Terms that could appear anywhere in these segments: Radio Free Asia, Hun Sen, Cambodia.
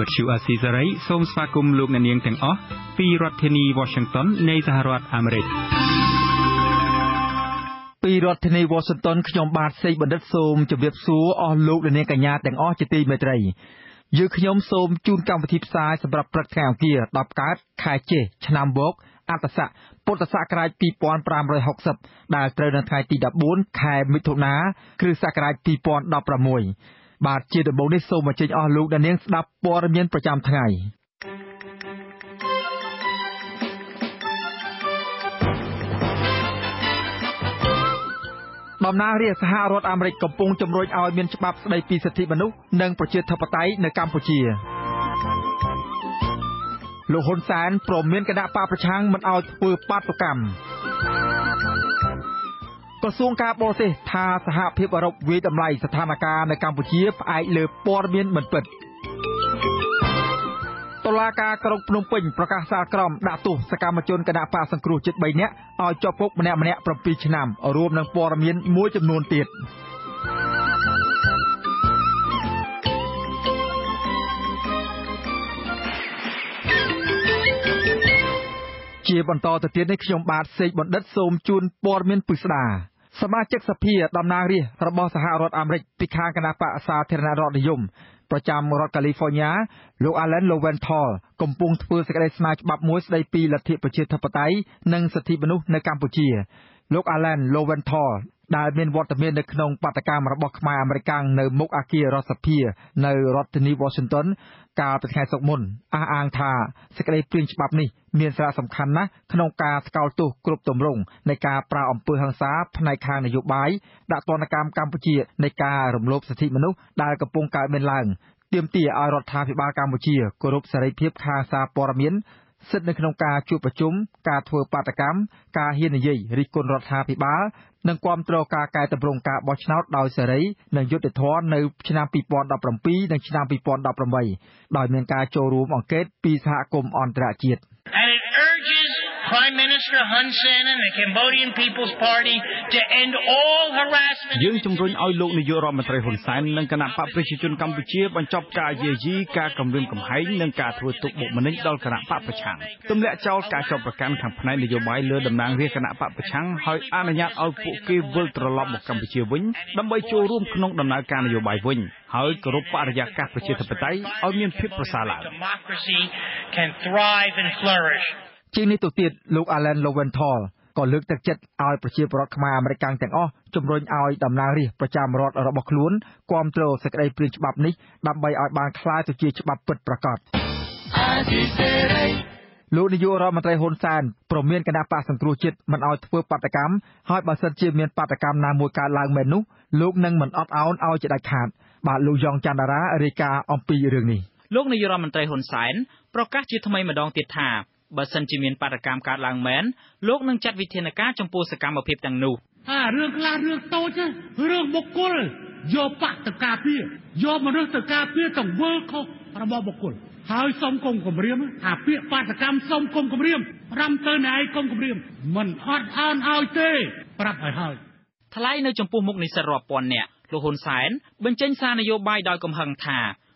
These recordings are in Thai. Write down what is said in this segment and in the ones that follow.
วิทยุอาซีเซรีส้มสวัสดิ์กลุ่มลูกนันเนียงทั้งอ๋อปีรัฐเทนีวอชิงตันในสหรัฐอเมริก บาดเจ็บระบบในโซมาเจนออลูกดันเนียงสนับปอระเมียนประจำไง บำนาญเรียกสหรัฐอเมริกกำปงจำรวยเอาเมียนฉบับในปีสิทธิมนุษย์หนึ่งประเทศทปไตยในกัมพูชี Hun Sen ปลอมเมียนกระดาษปลาประชังมันเอาเปลือกปาดประกำ กระทรวงการบริหารสถานการณ์ในกัมพูชีไอเลือปอร์เมียนเหมือนเปิดตุลาการกรุงพนมเปญประกาศสากรรมด่าตุสกรรมชนคณะป่าสังครูจิตใบเนี้ยเอาจอบพกแนวเนี้ยประปีชนามเอารวมหนึ่งปอร์เมียนมวยจำนวนติด เชียบอนตอตะเตียนในขยมบาดเซกบันดัดโซมจูนปอร์เมียนปรึกษาสมาชิกสภาดำนางเรียสระบอสหรัฐอเมริกปิคากณะปะสาธารณรัฐนิยมประจำรัฐกาลิฟอร์เนียโลกอาแลนด์โลเวนทอลได้เป็นวอตเตอร์เมนในขนมปาตกรรมระบบขมายอเมริกันในมุกอาเกียรอสเพียในรัฐนิวอชิงตันการประชาสังคม อาอังทาสกเลปรินฉบับนี้เมียนสารสำคัญนะขนมการสกาวตุกรุบตมรงในการปราบอัมพฤกษ์หังษาภายในการนโยบายดักตอนกรรมกัมพูชีในการรวมลบสิทธิมนุษย์ได้กระปงการเมืองล่างเตรียมตีอารถทาภิบาลกัมพูชีกรุบเสรีเพียบคาซา ปอระเมียนสิทธิในขนมการจุประชุมการทเวปาตกรรมการเฮียนใหญ่ริกลรัฐาภิบาล นังความตรวจการกายตำรวจการบอชนาดดาวเสรีนังยุติธรในชนะปีปอนดับลำปีนังการประกาศสากรมดักตุสกรรมชนคณะป่าสังครูจิตใบเนี้ยเอาจอบพวกแนวเนี้ยประปีชนามอรวมนังปอระเมียนมวยจำนวนติด And it urges Prime Minister Hun Sen and the Cambodian People's Party to end all harassment. ยืนจำนวนเอาโลกในยุโรปมาตรายหุ่นไซน์นังคณะปะประชาชนกัมพูชีบรรจบการเยียดการกำลังกำไห้นังการทวดตุกบุกมันนิดดอลคณะปะประชังตำแหน่งเจ้าการชอบประการขังภายในนโยบายเลือดดำนางเรียกคณะปะประชังให้อาณาญาตเอาพวกเกย์บลตระลอบกับกัมพูชีวิ่ง Democracy can thrive and flourish. จริงในตัวเตี้ยลูกอาแลนด์โลเวนทอลก็เลือกตั้งเจ็ดเอาประชีพรัฐมาอเมริกันแต่งอ้อจำนวนเอาดำนางเรียกประจำรอดระบบคลุ้นความเตลอสกไอปรินฉบับนี้ดับใบอ่อยบางคลายตัวเจี๊ยฉบับเปิดประกาศ ลูกนายโยรามไตรฮุนซานประเมินคณะป่าสังครูจิตมันเอาเพื่อปฏิกรรมหายบาสันจีเมียนปฏิกรรมการล้างแมนลูกนั่งเหมือนอดเอาเอาจะได้ขาดบาลูยองจันดาราเรียกาอมปีเรื่องนี้ลูกนายโยรามไตรฮุนซานประกาศชีทำไมมาดองติดท่าบัสันจีเมียนปฏิกรรมการล้างแมนลูกนั่งจัดวิธีในการจำปูสกรรมประเพณีต่างๆนู คณะปะประชาชนมัน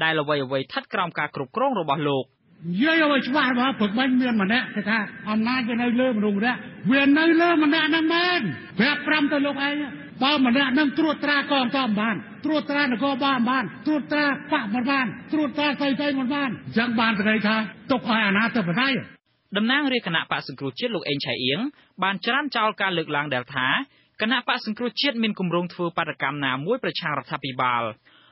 ได้ระวัยไว้ทัดกรามการกรุบกรองระบอบโลกเยอะเยอะวัยชวามาเปิดมันเมียนมาเนี่ยแต่ถ้าอำนาจจะได้เริ่มลงนะเวียนได้เริ่มมันแนะนำแมนแบบรำตะลุกไอ้บ้ามันแนะนำตรวจตราก่อนต่อบ้านตรวจตราระกอบบ้านบ้านตรวจตราปะมันบ้าน Hãy subscribe cho kênh Ghiền Mì Gõ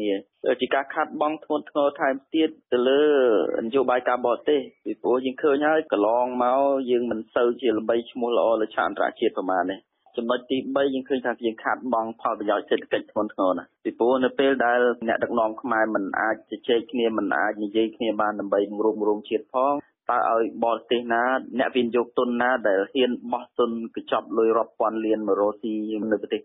នាជាការខាតបង់ធ្ងន់ធ្ងរថែមទៀតទៅលើនយោបាយការបរទេសពីព្រោះយើងឃើញហើយកន្លងមកយើងមិនសូវជាល្បីឈ្មោះល្អលើឆានត្រជាតិប្រហែលនេះចំណុចទី 3 យើងឃើញថាយើងខាតបង់ផលប្រយោជន៍សេដ្ឋកិច្ចធ្ងន់ធ្ងរណាស់ពីព្រោះនៅពេលដែលអ្នកដឹកនាំខ្មែរមិនអាចជជែកគ្នាមិនអាចនិយាយគ្នាបានដើម្បីរួមរំរួមជាតិផង តើឲ្យបរទេសណាអ្នកវិនិយោគទុនណាដែលហ៊ានបោះទុន នឹងការរីកគុណជាបន្តបន្ទាប់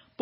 ប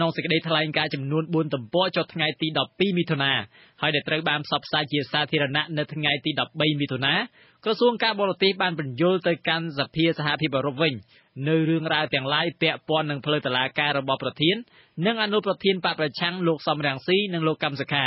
នុងសេចក្តីថ្លែងការណ៍ចំនួន 4 ទំព័រចុះថ្ងៃទី 12 មិថុនាហើយដែលត្រូវបានផ្សព្វផ្សាយជាសាធារណៈនៅថ្ងៃទី 13 មិថុនាក្រសួងការបរទេសបានបញ្យល់ទៅកាន់សភាសហភាពអឺរ៉ុបវិញនៅរឿងរ៉ាវទាំងឡាយពាក់ព័ន្ធនឹងផ្លូវតុលាការរបស់ប្រធាននិងអនុប្រធានបកប្រឆាំងលោកសំរងស៊ីនិងលោកកឹមសុខា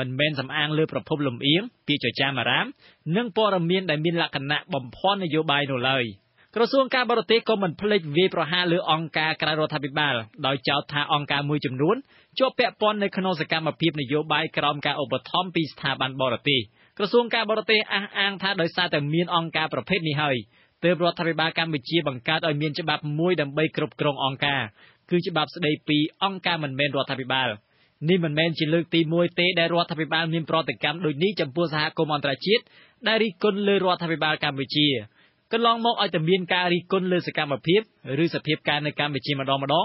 មិនមែនសំអាងលើប្រភពលំអៀងពីចចាមអារាមនិងព័ត៌មានដែលមានលក្ខណៈបំផន់នយោបាយនោះឡើយក្រសួងការបរទេសក៏មិនភ្លេចវាយប្រហារលើអង្គការក្រៅរដ្ឋាភិបាលដោយចោទថាអង្គការមួយចំនួនជាប់ពាក់ព័ន្ធនៅក្នុងសកម្មភាពនយោបាយក្រោមការឧបត្ថម្ភពីស្ថាប័នបរទេស ក្រសួងការបរទេសអះអាងថាដោយសារតែមានអង្គការប្រភេទនេះហើយទើបរដ្ឋាភិបាលកម្ពុជាបង្កើតឲ្យមានច្បាប់មួយដើម្បីគ្រប់គ្រងអង្គការ ឬមិនឆ្លប់បញ្ចាំងពីការពិតនៅកម្ពុជាបច្ចុប្បន្នដ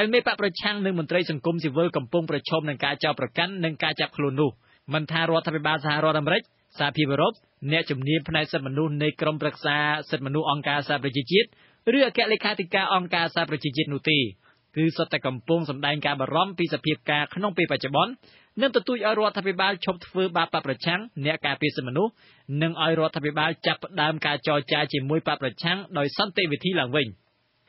ែលមានបកប្រឆាំងនឹងមន្ត្រីសង្គមស៊ីវិលកំពុងប្រឈមនឹងការចោទប្រកាន់និងការចាប់ខ្លួននោះមិនថារដ្ឋាភិបាលសហរដ្ឋអាមេរិក សាភិបអឺរ៉ុប អ្នកជំនាញផ្នែកសិទ្ធិមនុស្សនៃក្រមរក្សាសិទ្ធិមនុស្សអង្គការសហប្រជាជាតិឬអគ្គលេខាធិការអង្គការសហប្រជាជាតិនោះទេ คือสแต่กำปงสำแดงการบารมปีสเพียกาขนมปีปัจจุบันเนื่องตุยอรวทับไปบ้าชมฟืบาปประชังเนื้อการปีสมนุหนึ่งอรวทับไปบ้าจับดามการจอจ่าจิมวยปประชังโดยสันติวิธีหลังวิ่งเ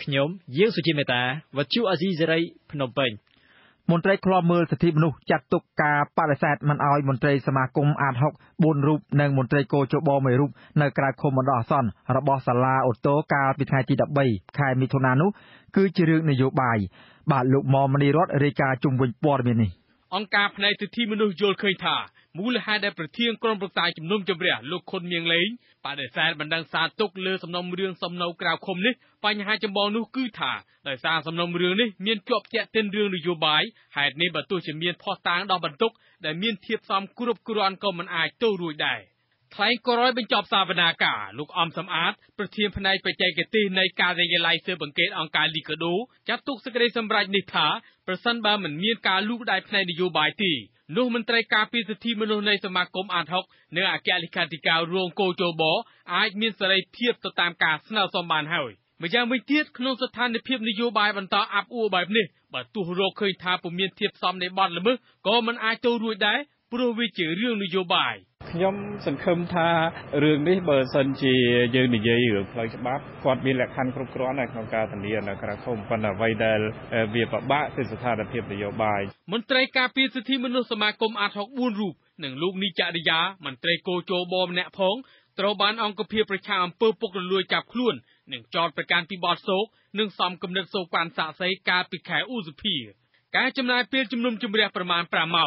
ขยมเยี่ยงสุจิเมตาวัชุอาซีเจริญพนมเปญมนตรีคลอมเมอร์สถิมนุจัดตุกกาปาริสัตมันเอามนตรีสมาคมอาดหกบุญรูปหนึ่งมนตรีโกโจบอมรูปในกราคมมดอซอนระบอสลาอุตโตกาปิทายจีดับใบคายมิทนานุคือจริงนโยบายบาทลุกมอมณีรถเรกาจุมวิญปอดเมนีองค์การในสถิมนุโยลเคยท่ามูลหาได้ประเทียงกรมประสายจุ่มนุ่มจำเรียลูกคนเมียงเล้งปาริสัตบันดังสาตุกเลือสำนองเรื่องสำนองกราคมนี้ปัญหาจำบอนุกือถาแต่สร้างสำนองเรื่องนี้เมียนจบแจกเต้นเรื่องนโยบายหายในประตูจะเมียนพอต่างดอกบรรทุกแต่เมียนเทียบซ้ำกรุบกรอนก็มันอายโต้รุ่ยได้ใครก็ร้อยบรรจบสาบนากาลูกอมสำอาดประเทียมภายในไปใจเกตีในการเรียนไล่เสือบังเกตองการลีกดูจับตุกสกัดสำไรนิถาประสันบาเหมือนเมียนการลูกได้ภายในนโยบายที่นุมันไตรกาปีสถิมนุในสมาคมอาทกเนื้ออาแกลิการติการวงโกโจบออาจเมียนสไลเพียบต่อตามการสนาวสมานเฮยไม่ยังไม่เทียบขนมสถานในเพียบนโยบายบรรดาอับอูแบบนี้บัตุโรเคยทาปุ่มเมียนเทียบซ้ำในบ้านละมึก็มันอาจโตรวยได้ปรวิจเรื่องนโยบายย่อมสังคมทาเรื่องนี้เบอร์สันจียืนยืนอยู่พลอยฉบับกอดมีแหลกคันครุกร้อนในโครงการตันเดียนกระทงปัญหาไวเดลเวียบะบะเป็นสถานเพียบนโยบายมนตรีกาปีสิทธิมนุษยสมาคมอาทกบุญรูปหนึ่งลูกนิจริยามนตรีโกโจบอมแนะพงตรบานองกเพียประชาอำเภอปกรวยจับคล้วนหนึ่งจอดประการปีบอดโศกหนึ่งซ้ำกำเนิดโศกการสะใสกาปิดแขกอู้สุพีการจำนายเพียจำนวนจำเรียประมาณประเมา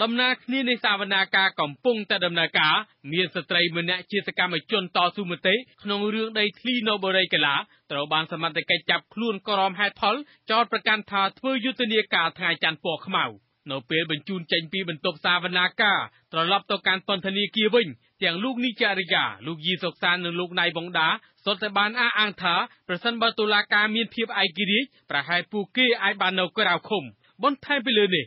ดำนาคนี้ในสาวนากากำปุงแต่ดำนากาเมียสตรีเมเนะจิตกรรมจนต่อสุมเตะขนมเรื่องใดที่โนบริกลาตรบานสมัติกจับคลุนกรอมแฮทพอลจอดประกันทาเพื่อยุติเนียกาทายจันปวกขมาวโนเปลบรรจุนใจปีบรรทบสาวนากาตรลับต่อการตนธนีกีวิ่งเตียงลูกนิจาริยาลูกยีศกซานหนึ่งลูกนายบงดาสดแต่บานอาอังถาประสันบตุลากาเมียนเทียบไอกิริประหายปูเกอไอบานโนกราวคมบนไทยไปเลยนี่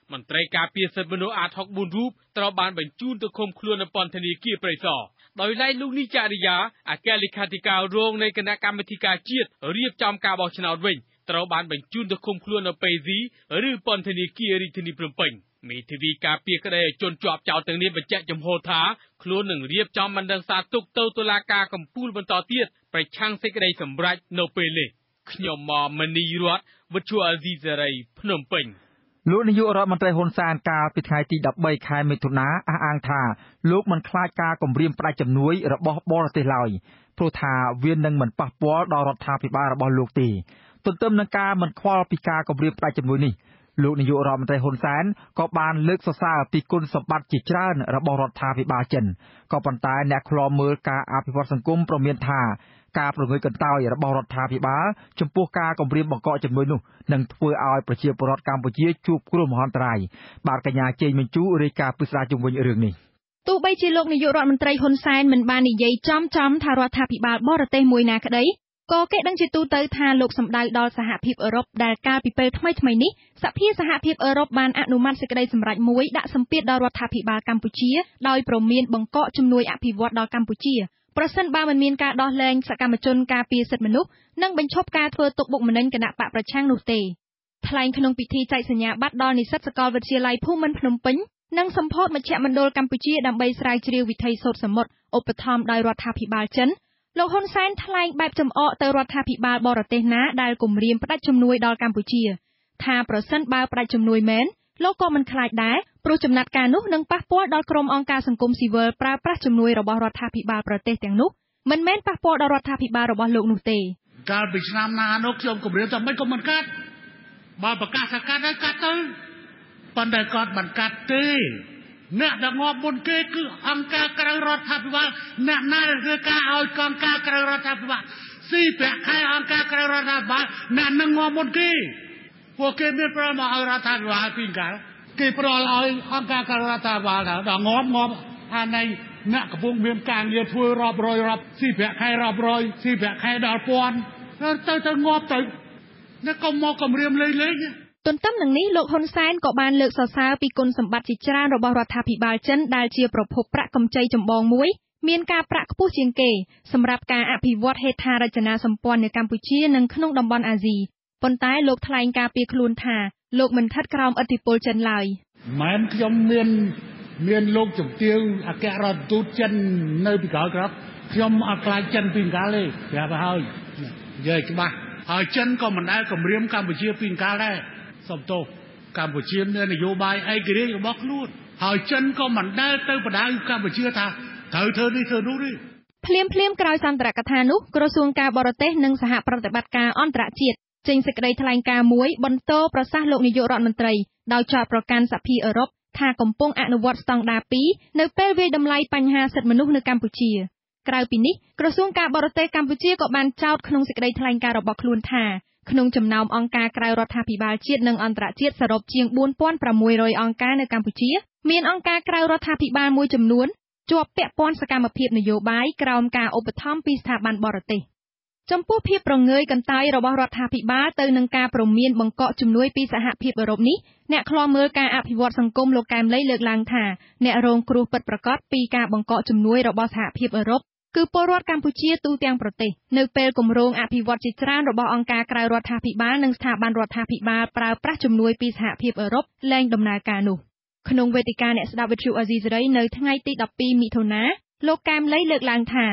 มันไตรกาเปียเซมโนอาทอกบุญรูปตรบานบรรจุนตะคมครัวนปอนธนีกีเปรย์สอโดยไล่ลูกนิจาริยาอาแกลิคาติการโรงในคณะกรรมธิการเจียดเรียบจำกาบอกชนาวเวง ត្រូវ បាន បញ្ជូន ទៅ ឃុំ ខ្លួន នៅ ពេស៊ី ឬ ពន្ធនាគារ រាជធានី ភ្នំពេញ មី TV ការពារ ក្តី ជន ជាប់ ចោទ ទាំង នេះ បញ្ជាក់ ចំហ ថា ខ្លួន នឹង រៀប ចំ បណ្ដឹង សារទុក ទៅ តុលាការ កំពូល បន្ត ទៀត ប្រឆាំង សេចក្តី សម្រេច នៅ ពេល នេះ ខ្ញុំ ម៉ម មនីរត វុទ្ធុ អាស៊ីសេរី ភ្នំពេញលោកនាយករដ្ឋមន្ត្រីហ៊ុនសែនកាលពីថ្ងៃទី13ខែមិថុនាអះអាងថាលោកមិនខ្លាចការគំរាមផ្តាច់ជំនួយរបស់បរទេសឡើយព្រោះថាវានឹងមិនប៉ះពាល់ដល់រដ្ឋាភិបាលរបស់លោកទេទន្ទឹមនឹងការមិនខ្វល់ពីការគំរាមផ្តាច់ជំនួយនេះលោកនាយករដ្ឋមន្ត្រីហ៊ុនសែនក៏បានលើកសរសើរពីគុណសម្បត្តិជាច្រើនរបស់រដ្ឋាភិបាលចិនក៏ប៉ុន្តែអ្នកខ្លោមើលការអភិវឌ្ឍសង្គមប្រមានថាការប្រងើយកន្តើយរបស់រដ្ឋាភិបាលចំពោះការគម្រាមបង្កក់ជំនួយនោះនឹងធ្វើឲ្យប្រជាពលរដ្ឋកម្ពុជាជួបគ្រោះមហន្តរាយបាទកញ្ញាជេងមញ្ជូរាយការណ៍ពិស្ដាជុំវិញរឿងនេះទោះបីជាលោកនាយករដ្ឋមន្ត្រីហ៊ុនសែនមិនបាននិយាយចំថារដ្ឋាភិបាលបរទេសមួយណាក្តីក៏គេដឹងជាទូទៅថាលោកសម្ដៅដល់សហភាពអឺរ៉ុបដែលកាលពីពេលថ្មីៗនេះសភាសហភាពអឺរ៉ុបបានអនុម័តសេចក្តីសម្រេចមួយដាក់សម្ពាធដល់រដ្ឋាភិបាលកម្ពុជាដោយព្រមានបង្កក់ជំនួយអភិវឌ្ឍដល់កម្ពុជាប្រសិនបើមិនមានការដោះលែងសកម្មជនការពារសិទ្ធិមនុស្សនិងបញ្ឈប់ការធ្វើទុកបុកម្នេញគណៈបកប្រឆាំងនោះទេថ្លែងក្នុងពិធីចែកសញ្ញាបត្រដល់និស្សិតសាកលវិទ្យាល័យភូមិន្ទភ្នំពេញនិងសម្ពោធមជ្ឈមណ្ឌលកម្ពុជាដើម្បីស្រាវជ្រាវវិថីសូត្រសមុទ្រឧបត្ថម្ភដោយរដ្ឋាភិបាលចិនលោកហ៊ុនសែនថ្លែងបែបចំអកទៅរដ្ឋាភិបាលបរទេសណាដែលគំរាមផ្តាច់ជំនួយដល់កម្ពុជាថាប្រសិនបើផ្តាច់ជំនួយមែនលោកក៏មិនខ្លាចដែរព្រោះចំណាត់ការនោះនឹងប៉ះពាល់ដល់ក្រុមអង្គការសង្គមស៊ីវិលប្រើប្រាស់ជំនួយរបស់រដ្ឋាភិបាលប្រទេសទាំងនោះមិនមែនប៉ះពាល់ដល់រដ្ឋាភិបាលរបស់លោកនោះទេកាលពីឆ្នាំណានោះខ្ញុំគម្រាមថាមិនក៏មិនកាត់បើប្រកាសថាកាត់ហើយកាត់ទៅប៉ុន្តែគាត់មិនកាត់ទេអ្នកដែលងាប់មុនគេគឺអង្គការក្រៅរដ្ឋាភិបាលអ្នកណាដែលធ្វើការឲ្យកងការក្រៅរដ្ឋាភិបាលស៊ីប្រាក់ខែអង្គការក្រៅរដ្ឋាភិបាលអ្នកនឹងងាប់មុនគេពួកគេមានប្រមាណឲ្យរដ្ឋាភិបាលពីកាលគេប្រឡឲ្យអង្គការក្រៅរដ្ឋាភិបាលដល់ងាប់អាណៃអ្នកកំពុងមានការងារធ្វើរាប់រយរាប់ស៊ីប្រាក់ខែរាប់រយស៊ីប្រាក់ខែដល់ពាន់ទៅងាប់ទៅអ្នកក៏មកគំរាមលេងទន្ទឹមនឹងនេះលោកហ៊ុនសែនក៏បានលើកសរសើរពីគុណសម្បត្តិជាច្រើនរបស់រដ្ឋាភិបាលចិនដែលជាប្រភពប្រាក់កម្ចីចម្បងមួយមានការប្រាក់ខ្ពស់ជាងគេសម្រាប់ការអភិវឌ្ឍហេដ្ឋារចនាសម្ព័ន្ធនៅកម្ពុជានិងក្នុងតំបន់អាស៊ីប៉ុន្តែលោកថ្លែងការពារខ្លួនថាលោកមិនឋិតក្រោមឥទ្ធិពលចិនឡើយមែនខ្ញុំមានលោកជំទាវអគ្គរដ្ឋទូតចិននៅពីក្រោយក្រោយខ្ញុំអត់ខ្លាចចិនពីកាលទេប្រាប់ហើយនិយាយច្បាស់ហើយចិនក៏មិនដែលគំរាមកម្ពុជាពីកាលដែរសំទោសកម្ពុជាមាននយោបាយឯករាជ្យរបស់ខ្លួនហើយចិនក៏មិនដែលទៅបដៅកម្ពុជាថាត្រូវធ្វើនេះធ្វើនោះទេភ្លាមក្រោយសន្ទរកថានោះក្រសួងការបរទេសនិងសហប្រតិបត្តិការអន្តរជាតិចេញសេចក្តីថ្លែងការណ៍មួយបន្តប្រសាសន៍លោកនាយករដ្ឋមន្ត្រីដោយចោទប្រកាន់សភាអឺរ៉ុបថាកំពុងអនុវត្តស្តង់ដារ2នៅពេលវាយតម្លៃបញ្ហាសិទ្ធិមនុស្សនៅកម្ពុជាក្រៅពីនេះក្រសួងការបរទេសកម្ពុជាក៏បានចោទក្នុងសេចក្តីថ្លែងការណ៍របស់ខ្លួនថាក្នុងចំណោមអង្គការក្រៅរដ្ឋាភិបាលជាតិនិងអន្តរជាតិសរុបជាង 4,600 អង្គការនៅកម្ពុជាមានអង្គការក្រៅរដ្ឋាភិបាលមួយចំនួនជាប់ពាក់ព័ន្ធសកម្មភាពនយោបាយក្រោមការឧបត្ថម្ភពីស្ថាប័នបរទេសចំពោះភាពប្រងើយកន្តើយរបស់រដ្ឋាភិបាលទៅនឹងការព្រមានបង្កក់ជំនួយពីសហភាពអឺរ៉ុបនេះអ្នកខ្លាំមើលការអភិវឌ្ឍសង្គមលោកកែមលីលើកឡើងថាអ្នករងគ្រោះពិតប្រាកដពីការបង្កក់ជំនួយរបស់សហភាពអឺរ៉ុបគឺពលរដ្ឋកម្ពុជាទូទាំងប្រទេសនៅពេលគម្រោងអភិវឌ្ឍជាច្រើនរបស់អង្គការក្រៅរដ្ឋាភិបាលនិងស្ថាប័នរដ្ឋាភិបាលប្រើប្រាស់ជំនួយពីសហភាពអឺរ៉ុបលែងដំណើរការនោះក្នុងវេទិកាអ្នកស្ដាប់វិទ្យុអេស៊ីសេរីនៅថ្ងៃទី12មិថុនាលោកកែមលីលើកឡើងថារ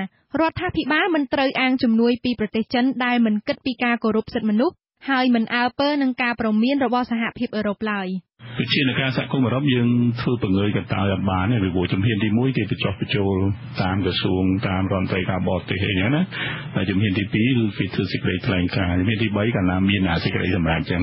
ដ្ឋាភិបាលមិនត្រូវអាងជំនួយពីប្រទេសចិនដែលមិនគិតពីការគោរពសិទ្ធិមនុស្សហើយមិនអើពើនឹងការព្រមានរបស់សហភាពអឺរ៉ុបឡើយវិជានៃការសហគមន៍អឺរ៉ុបយើងធ្វើពង្រឹងកន្តើយអត់បានទេព្រោះជំហានទី1គេបញ្ចុះបញ្ចូលតាមក្រសួងតាមរដ្ឋមន្ត្រីការបរទេសអញ្ចឹងណាហើយជំហានទី2គឺគេធ្វើសេចក្តីថ្លែងការណ៍ជំហានទី3កាលណាមានអាសេចក្តីសម្រាប់អញ្ចឹង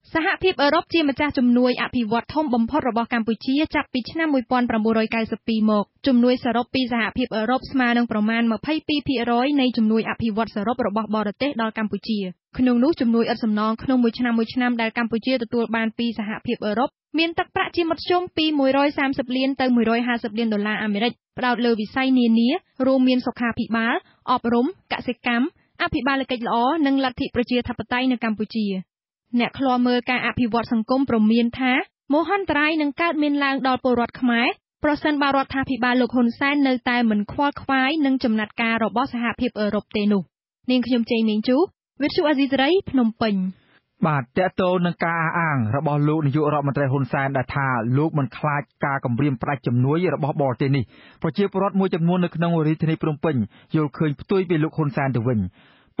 សហភាពអឺរ៉ុបជាម្ចាស់ជំនួយអភិវឌ្ឍធំបំផុតរបស់កម្ពុជាចាប់ពីឆ្នាំ1992មកជំនួយសរុបពីសហភាពអឺរ៉ុបស្មើនឹងប្រមាណ 22% នៃជំនួយអភិវឌ្ឍសរុបរបស់បរទេសដល់កម្ពុជាក្នុងនោះជំនួយឥតសំណងក្នុងមួយឆ្នាំដែលកម្ពុជាទទួលបានពីសហភាពអឺរ៉ុបមានទឹកប្រាក់ជាមធ្យមពី130លានទៅ150លានដុល្លារអាមេរិកផ្ដោតលើវិស័យនានារួមមានសុខាភិបាលអប់រំកសិកម្ម อภิบาลกิจล้อนังลัทธิประเจียทัปไตในกัมพูชีเนคลอเมอร์การอภิวัตสังคมปรมีนท้าโมฮันไตรนังการเมนลางดอลปรอดขมายปรสันบารอดทาภิบาลคนแซนเนยตายเหมือนควอดควายนังจำนัดการรบบอสหภิบเอรบเตนุนิงขยมเจมิงจูวิชุอาจิไรพนมเป่งบาดเตโตนังกาอ่างระบอลูนยุรมันไตรฮุนแซนดาธาลูกมันคลาดกากำเรียมปลายจำนวนระบอบอเตนี่พระเจ้าปรอดมวยจำนวนในขนมริทนิพนมเป่งโยเคยตุ้ยเป็นลูกฮุนแซนเดวินผ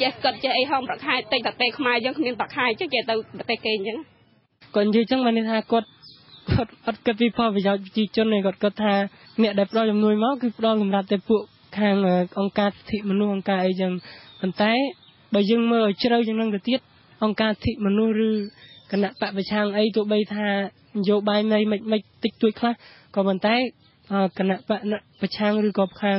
เจ๊กดเจ๊ไอ้ห้องปากไฮเตะแต่เตะขมายยังมีปากไฮเจ๊เจ๊ตัวเตะเก่งจังก่อนจีจังมันนี่ฮะกดพี่พ่อไปยาวจีจนเลยกดฮะเนี่ยได้ปลอยจำนวนมากคือปลอยกำลังแต่พวกทางองค์การที่มนุษย์องค์การยังมันไต่ใบยังเมื่อเช้ายังนั่งกระติดองค์การที่มนุษย์หรือขณะปะประชังไอ้ตัวใบทาโยบายไม่ติดตัวคลาก็มันไต่ขณะปะประชังหรือกบทาง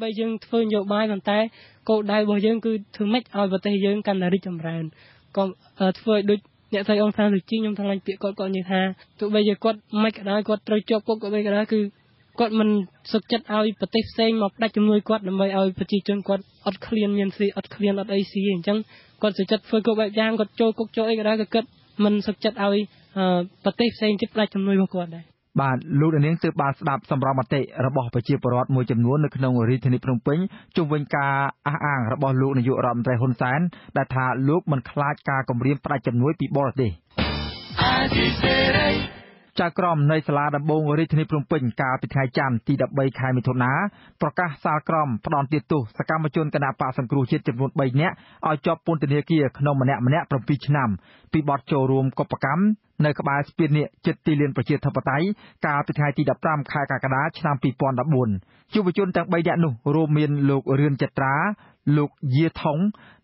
bây giờ phơi nhiều bài còn tay cô đại bây giờ cứ thường mách ao và tay giờ cần là đi chậm ràn còn phơi đôi nhẹ tay ông sang được chi nhung thằng lành tiện con như thà tụi bây giờ con mách cái đó con trôi cho cô bây giờ đó cứ con mình sực chất ao và tay sen mọc đá chấm nuôi con làm vậy ao và chỉ chân con ắt clean nhân sự ắt clean ắt ấy gì hình chẳng con sực chất phơi cô bây giờ con trôi cô trôi cái đó cái mình sực chất ao và tay sen tiếp lại chấm nuôi một con đấyบาดลูกเนียงสืบบาดสดับสำรองมาเตะระบอบประชีพรอดมวยจำนวนในขนมริทนิพนมเป่งจุมเวงกาอ่างระบอบลูกในยุโรปไตรฮุนแซนดาธาลูกมันคลาดกากำเรียมประจำนวนปีบอลเดจากกรมในสลาดับบงริทนิพนมเป่งกาปิดขายจันตีดับใบขายมิถุนาประกาศสารกรมปลอมติดตุสกามชนกระดาปะสังกรูเชิดจำนวนใบเนี้ยเอาจอบปูนเตเนียเกียขนมมันเนี้ยประพิชนำปีบอลโจรวมกบประกำในกบาสเปียเนี่ยเจ็ดตีเลียนประเทศทัพไตกาปิไทยตีดับตามคายกากระชนามปีปอนดับบุญยุบชนจากใบยาหนุโรเมียนลูกเรือนจัตราลูกเยทอง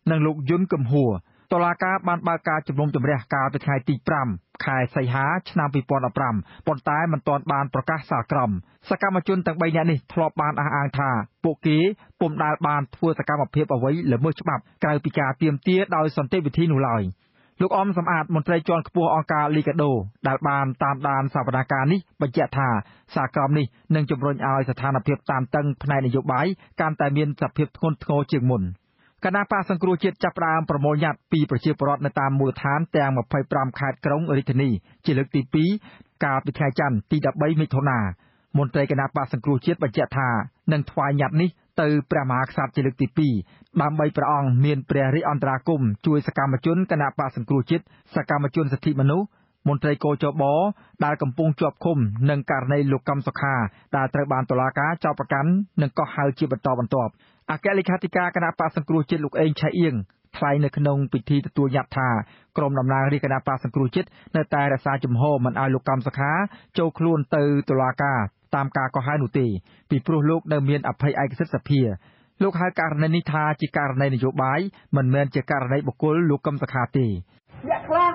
นางลูกยุนกำหัว ตลาการบานปากาจุดลมจุดเรียกาเป็นไงตีปรำขายใส่หาชนะปีปอนปรำปอนตายมันตอนบานประกาศสากรมสกรรมจุนต่างใบยานี่ทลอบานอ่างทาโปกีปุ่มดาบานทั่วสกรรมเพียบเอาไว้เหลือเมื่อฉบับกลายปีกาเตรียมเตี้ยดาวสนเตวิธีหนูลอยลูกอมสำอาดมนตรีจอนขบวนองการลีกาโดดาบานตามดานสถาปนาการนี้บรรยากาศสากรมนี่หนึ่งจำรนเอาสถานเพียบตามตั้งภายในนโยบายการแต่เมียนสับเพียบคนโง่เจียงมุนคณะป่าสังกรูจิตจับรามประมวลยัดปีประชีพรอดในตามมูลฐานแตงมาไฟปรามขาดกรงอริธนีจิลึกตีปีกาปิชายจันตีดับใบมิถนามนตรีคณะป่าสังกรูจิตบรรยากาศหนึ่งทวายยัดนี้ตือประมาคสัตว์จิลึกติปีบางใบประองเมียนเปรียริอันตรากุมช่วยสกรรมจุนคณะป่าสังกรูจิตสกรรมจุนสถิมนุมนตรีโกโจบอดากำปุงจวบคมหนึ่งการในลูกกำสกาดาตรบานตลากาเจ้าประกันหนึ่งก็หาจีบตอบันตอบอาแกลิคาติกาคณะป่าสังกรูจิตลูกเองชายเอียงไทยในขนงปิธีตัวยับทากรมดำนางรีคณะป่าสังกรูจิตในตายรักษาจุมโฮมันอาลูกกำสกาโจคลุนตือตลากาตามกาก็ให้หนุตีปีปลุกลูกเดิมเมียนอภัยไอกษัตริย์สเพียลูกหาการในนิทาจิการในนโยบายเหมือนเมียนจิการในบุคคลลูกกำสกาตีอยากลาก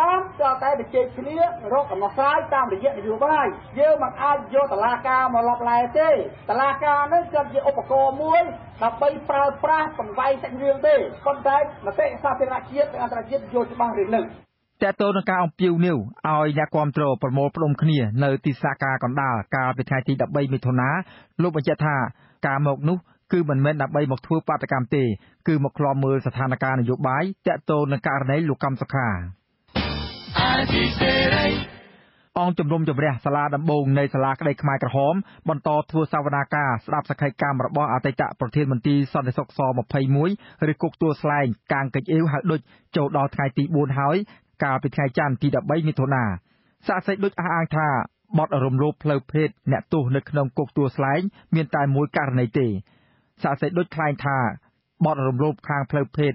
บ้านจะแต่เด็กเจ็บเนื้อโรคกับมาซ้ายตามระยะในอยู่บ้านเยอะมันอาจโยตลาการมาหลอกลายเต้ตลาการนั้นจะเยอะอุปกรณ์มวยดับไปปราบปราบปังไวแต่เรื่องเต้คนไทยมาเตะซาเซราเชียเป็นอันตรายโยจะมาหรือหนึ่งแต่ตัวนักการองพิวนิวเอายาความโตรประโมประมขณีเนติสากาก่อนดาการเป็นชายที่ดับไปมิถนาโลกปัญญาธาการหมกนุคือเหมือนแม่นับใบหมกทั่วปาตกรรมเตคือหมกคลอมมือสถานการณ์นโยบายจะโตในการในลูกกรรมสกาองจำลมจำเรียสลาดำบงในสลากระไดขมายกระหอมบนตอทัวสาวนากาสลับสกายกามระบออาเตจะประเทศมันตีซอนในซอกซอมภัยมุ้ยหรือกุกตัวสลายกางเกยเอวหักดุจโจดอไทยตีบูนหายกาเป็นไทยจันตีดับใบมิโทนาสะเสดดุจอาอังธาบอดอารมณ์โลภเลวเพศเนตุในขนมกุกตัวสลายเมียนตายมุ้ยการในเตสะเสดดุจคลายธาบอดอารมณ์โลภคางเพลเพศ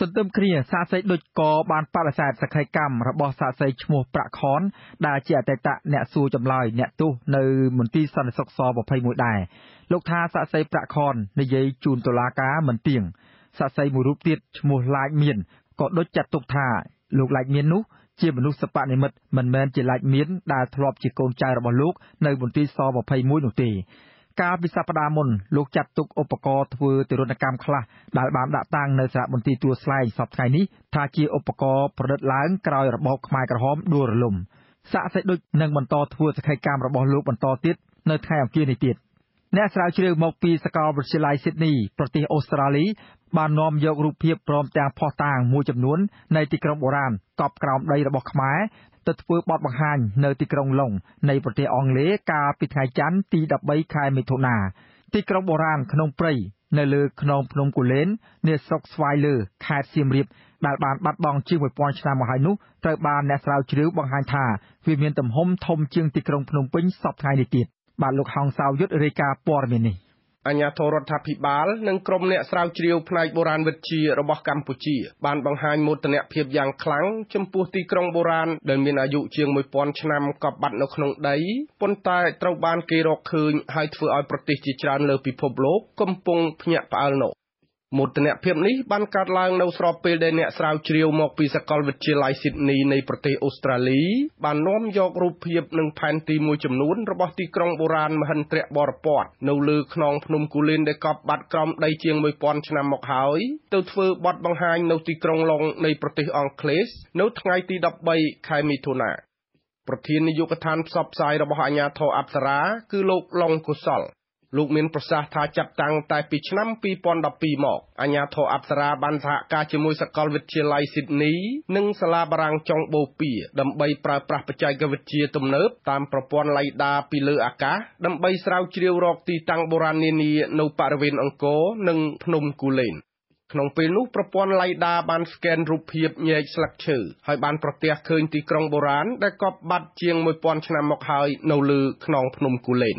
ตนเติมเคลียสาเสดดุจกอบานปาลแสดสกายกรรมระบอสาเสดชมัวประคอนดาเจียแต่ตะเนซูจำลายเนตุในมณฑีสันสกซอบภัยมวยได้ลูกทาสาเสดประคอนในเยจูนตลากาเหมือนเตียงสาเสดมูรุปเตียชมัวลายเมียนก็ดุจจัดตุกทาลูกลายเมียนนุเจียมนุษย์สปะในมัดมันแมนเจลายเมียนดาทลอบจีโกงใจระบอลูกในมณฑีซอบภัยมวยหนุตีกาปิสปดามนลูกจัดตุกอุปกรณ์ถือติรนกรรมคลาดาบามดาตังในสระบนตีตัวสไลสอบไทยนี้ทาจีอุปกรณ์ประดัดล้างกรอยระบบขมายกระหอมดูระลมสะเสดดุจหนึ่งบรรทอถือสกายกรรมระบบลูกบรรทอติดในไทยอังกฤษในติดแนสราชิลมกปีสกอร์บริชัยซิดนีย์ประเทศออสเตรเลียบานนอมยกรูปเพียบพร้อมแต่งพอต่างมูจำนวนในติกรมโบราณกอบกรามในระบบขมายตัดฟืบอดบังหันในติกรงลงในประเทศอังเลกาปิดหายจันตีดับใบคายเมโทนาติกรงโบราณขนมปรีในเลือขนมพนมกุเลนเนซอกสไวเลอร์ขาดเสียมรีบดาบานบัดบองชื่อหมวยปอนชนามหายนุตระบานแนสลาวชิลบังหันธาวิเมียนต่ำหมทมเชียงติกรงพนมปิ้งสอบไทยในติดบานลูกหองสาวยุทธเรกาปอร์เมนี Một nét phép này ban cát lang nấu sọp bê để nét sào chiều mọc bị sặc cọt vật chia lại Sydney nàyประเทศ Australia ban nóm yộcรูปเพียบหนึ่งแผ่นตีมวยจำนวนระบบตีกรองโบราณมหันเตะบอร์ปอดนาวลือขนองพนมกุลินได้กอบบัดกรอมได้เชียงมวยปอนชนะหมอกหายเติร์ดเฟอร์บอดบังไฮนาวตีกรองลงในประเทศอังกฤษนาวไงตีดับใบใครมีทุนาประเทศนิยมกระทำสอบสายระบบอาญาทออัปสราคือโลกลงกุศลลูกเมียนประสาทาจับตังแต่ปีชั้นปีปอนดับปีหมอกอัญญาโทอัปสราบันทะกาจมวยสกอลวิเชียไลสิดนี้นึ่งสลาบรังจงโบปีดำใบปราปราปัจจัยกวิเชียตมเนิบตามประปอนไลดาปีเลออากาดำใบสราวเชียวรอกตีตังโบราณเนียนูปารเวนองโกนึ่งพนมกุเลนขนมปีนุประปอนไลดาบันสแกนรูปเพียบแยกสลักชื่อให้บันประเตียเคินตีกรองโบราณได้กอบบัดเชียงมวยปอนชนะหมอกหายนูลือขนมพนมกุเลน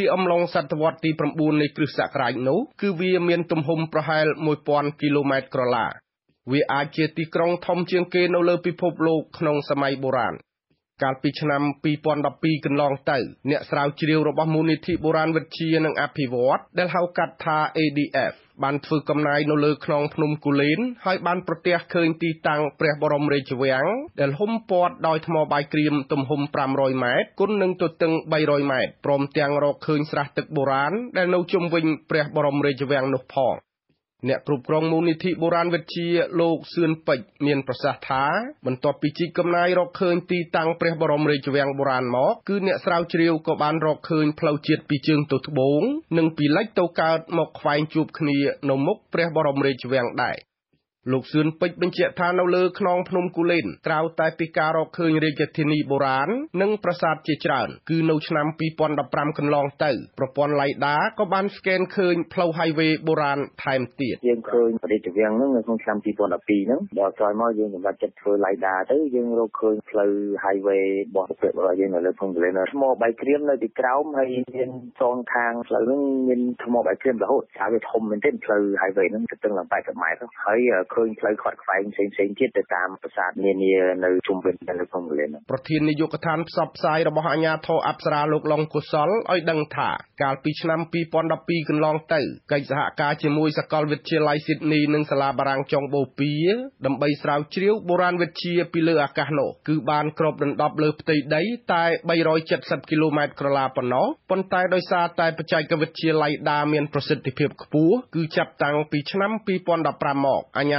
ี่อมลงสัตวัตตีประมูลในกฤษกรายนู้คือวีเมียนตุ่มหมประหายมวยปอนกิโลเมตรกลาวีอาเจติกรองทอมเชียงเกนเลอพิภพโลกขนมสมัยโบราณการปีชนำปีปอนดับปีกันลองเต๋อเนี่ยสาวจิเรียวรบมูลนิธิโบราณวัชชีนังอภิวัตได้เฮากัดทา ADF บันทึกกำนายนเลอขนมพนมกุลินให้บันประเตียเคินตีตังเปรียบรมเรจเวียงได้ห่มปอดดอยธมบายกรีมตุ่มห่มปรามรอยไม้ก้นหนึ่งตัวตึงใบรอยไม้ปลอมเตียงรอเคินสระตึกโบราณได้นจุมวิงเปรียบรมเรจเวียงนกพองเนี่ยกรุบกรองมูลนิธิโบราณวัชชีโลกเสื่อนไปเมียนประสาทาบรรทบปีจิกำนายรอกเคินตีตังเปรียบรมเรจเวียงโบราณหมอกคือเนี่ยสาวเชียวก็บานรอกเคินเพลาเจียดปีจึงตุทบงหนึ่งปีเล็กเต่าการหมอกไฟจูบขณีนมกเปรียบรมเรจเวียงได้ลูกเสื่อนไปเป็นเจตานเอาเลือกนองพนมกุเลนกล่าวแต่ปีการรอกเคินเรจทินีโบราณหนึ่งประสาทเจจานคือโนชนำปีปอนดับปรามกันลองเต๋อประปอนไลดาก็บานสแกนเคินเพลาไฮเวย์โบราณไทม์ตีดยังเคยประเดี๋ยวยังนั่งเงินของชำปีปอนดับปีนั่งดอกจอยมอยังอย่างว่าจัดเฟอร์ไลดาเต๋อยังเราเคยเพลาไฮเวย์บอกเปิดว่ายังหน่อยเลยพงกุเลนมอใบเทียมเลยติดกล้าวให้ยังโซนทางเราเรื่องเงินทมอใบเทียมเราโหดชาวไปทมมันเต้นเพลาไฮเวย์นั่งจะตึงหลังไปกับหมายเขาเฮ้ยเคยเคยขอดไฟเซ็งๆที่ติดตามประสาทเนียในชุมเป็นในพงกุเลนประเทศนิยมกระทำซับไซระบบอาญาทออัปสราโลกลองกุศลอ้อยดังถ่าการปีชนำปีปอนดับปีกันลองเต๋อไก่สหกาจมวยสกอลวิเชียไลสิดนีหนึ่งสลาบรังจงโบปีดำใบสาวเชียวโบราณวิเชียปีเลออากาโนคือบานครบดันดับเลือบตีได้ตาย170กิโลเมตรกลาปนอปนตายโดยซาตายปัจจัยกวิเชียไลดาเมียนประสิทธิภาพปูคือจับตังปีชนำปีปอนดับปรามอกอาญา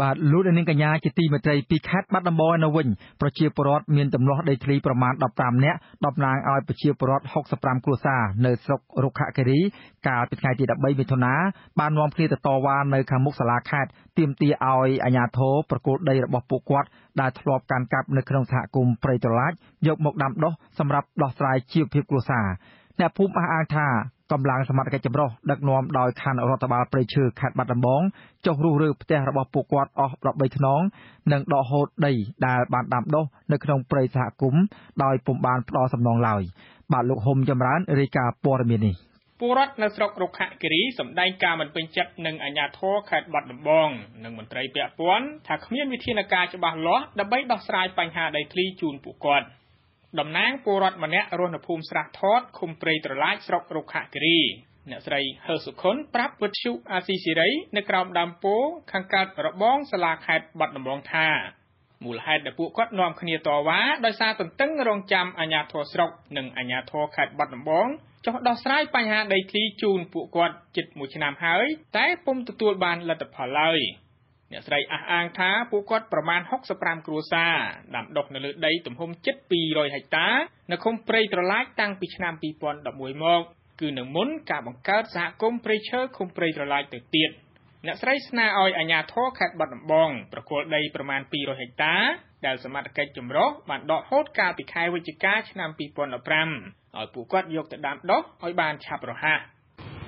บาดลุดอันนี้กัญญาจิตีมาใจปีแคทบัดลำบอยนวิญประเชียปรอดเมียนจำลองได้ทรีประมาณดับตามเนี้ยดับนางเอาประเชียปรอด63กลัวซาเนยศกรุขะกรีกาเป็นไงจิตดับใบมิถุนาบานวอมเคลียตตอวานเนยคำมุกสลาคาดเตรียมตีเอาอัญญาโทประกุดได้ระบบปูกวัดได้ทลอบการกลับในขนมสหกุมเปรย์จราจยกหมกดำดอสำหรับดอกสลายเชียวเพียบกลัวซาแต่ภูมิอาธากำลังสมัครการจำลองดักนอมโดยคันรัฐบาลเปรย์ชื่อขัดบัตรบ้องจงรูรือแต่ระบบปูกวาดออกระเบิดน้องหนึ่งดอกโหดได้ได้บานดำโดในขนมเปรย์สะกุ้มโดยปุ่มบานปลอสำนองลอยบาทลูกหมจำร้านริกาปอร์มินีปูรัตนสกรุขะกิริสมได้การมันเป็นจับหนึ่งอัญญาโทขัดบัตรบ้องหนึ่งมันไตรเปียปวนถ้าเขียนวิธีนาการจะบาล้อดับใบดอกสลายปัญหาได้ทรีจูนปูกวาดดำนางปูรอดมันเนะรณภูมิสระทอดคุมเปรย์ตรลายสระรุขะกรีเนสไรเฮอสุขนปรับวัชชุอาซีสิไรในกราวดำโปขังการระบ้องสลาขัดบัดดำรองท่ามูลเหตุปูกัดนอมคเนียต่อว่าโดยซาตนตึ้งรองจำอัญญาโทสระหนึ่งอัญญาโทขัดบัดดำบ้อง Cho đo sai bài hát đầy khí chùn phụ quạt chịch mũi chân nằm hơi, tái bông tự tuột bàn là tập hỏi lời. Nhật sợi ác áng thá phụ quạt bà man hốc sắp ram cửa xa, đảm độc nở lượt đầy tùm hôm chết bì rồi hạch tá, nở không prey trở lách tăng bì chân nằm bì bọn đọc mùi mọc, cứ nở muốn cả bằng cát dạ không prey chớ không prey trở lách tự tiệt. Nhật sợi sna oi à nhà thó khát bọt đậm bong, bà quạt đầy bà man bì rồi hạch tá, đào sơ mặt cách chùm rốt, bạn đọt hốt ca bị khai với chích cá chân nằm bì bọn đọc ram. Ở phụ quát dục tự đám đốc, hỏi bàn chạp rồi ha.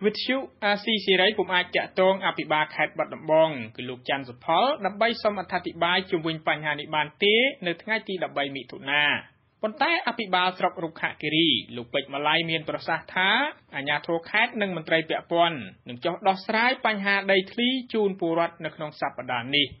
With you, as easy right from Akiatong, Apibak had but the bong, look chance of Paul, the by some attati by to win Panhani Bante, the Tangati that by me to na. Pontai Apibas drop Rukakiri, look like Malay mean Prosata, and Yato cat Nung Montre Piapon, Nunjok Dostrai Panha day 3, June Purat Nakon Sapadani.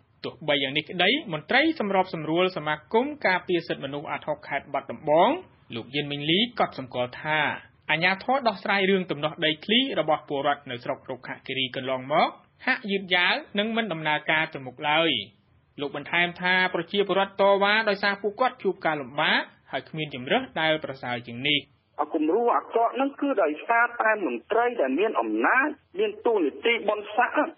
Tục bay yang nick day, Montrey, some rob some rules, some macum, capi, said Manu at Hock had bottom bong, Luke Yen Ming Lee, got some called ha. And ya thought of try room to not day clear about poor rat no rock rock hackiri can long mock. Hat yip yal, Nungman Domnaka to Muklai. Look one time ta, prochia porato, one, I saw who got you calumba, had communion rough, dial presiding knee. A kumru, a cot, no good, I start time and try the men of night, then two in the table one sack.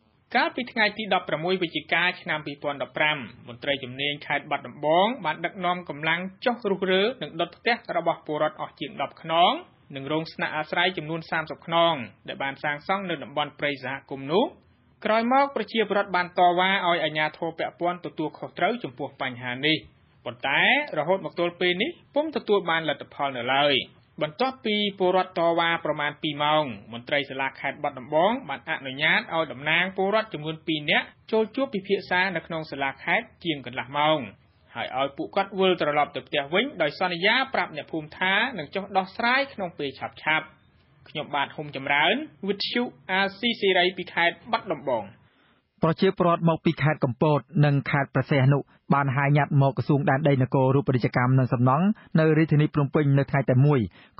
ិច្ឆិកាឆ្នាំ 30 ខ្នង បន្ទាប់ពីពលរដ្ឋតវ៉ាប្រមាណ 2 ម៉ោងមន្ត្រីសាលាខេត្តបាត់ដំបងបានអនុញ្ញាតឲ្យតំណាងពលរដ្ឋចំនួន ប្រជាពលរដ្ឋមកពីខេត្តកំពតនិងខេត្តព្រះសីហនុបានហៅញាត់មកក្រសួងដែនដីនគររូបរាជកម្មនិងសំណង់នៅរាជធានីភ្នំពេញនៅថ្ងៃតែ ដំណើរអ្នកតវ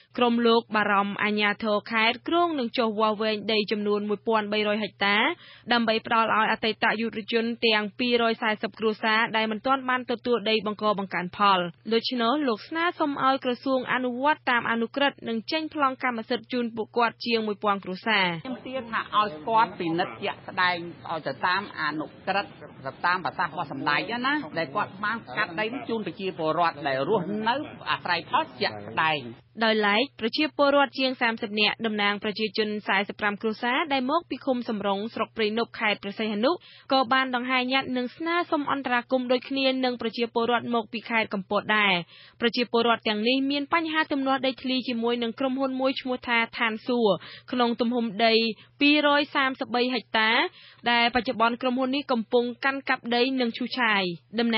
ក្រុមលោកបារម្ភអាជ្ញាធរខេត្តគ្រោងនឹងចុះវាស់វែងដីចំនួន 1300 ហិកតាដើម្បីផ្ដល់ឲ្យអតីតយុវជនទាំង 240 គ្រួសារដែលមិនទាន់បានទទួលដីបង្កបង្កើនផលដូច្នោះលោកស្នើសូមឲ្យក្រសួងអនុវត្តតាមអនុក្រឹត្យនិងចេញប្លង់កម្មសិទ្ធិជូនពួកគាត់ជាង 1000 គ្រួសារខ្ញុំទាមទារថាឲ្យគាត់ពិនិត្យជាក់ស្ដែងឲ្យទៅតាមអនុក្រឹត្យតាមបទសាស្ត្ររបស់សម្ដេចណាដែលគាត់បានកាត់ដីជូនប្រជាពលរដ្ឋ ដោយឡែកប្រជាពលរដ្ឋជាង 30 នាក់តំណាងប្រជាជន 45 គ្រួសារដែលមកពីឃុំសំរងស្រុកព្រៃនប់ខេត្តព្រះសីហនុក៏បានដង្ហែញាត់និងស្នើសុំអន្តរាគមន៍ដូចគ្នានឹងប្រជាពលរដ្ឋមកពីខេត្តកំពតដែរប្រជាពលរដ្ឋទាំងនេះមានបញ្ហាទំនាស់ដីធ្លីជាមួយនឹងក្រុមហ៊ុនមួយឈ្មោះថាឋានសួគ៌ក្នុងទំហំដី 233 ha ដែលបច្ចុប្បន្នក្រុមហ៊ុននេះកំពុងកាន់កាប់ដីនិងឈូសឆាយ ប្រជាពលរដ្ឋន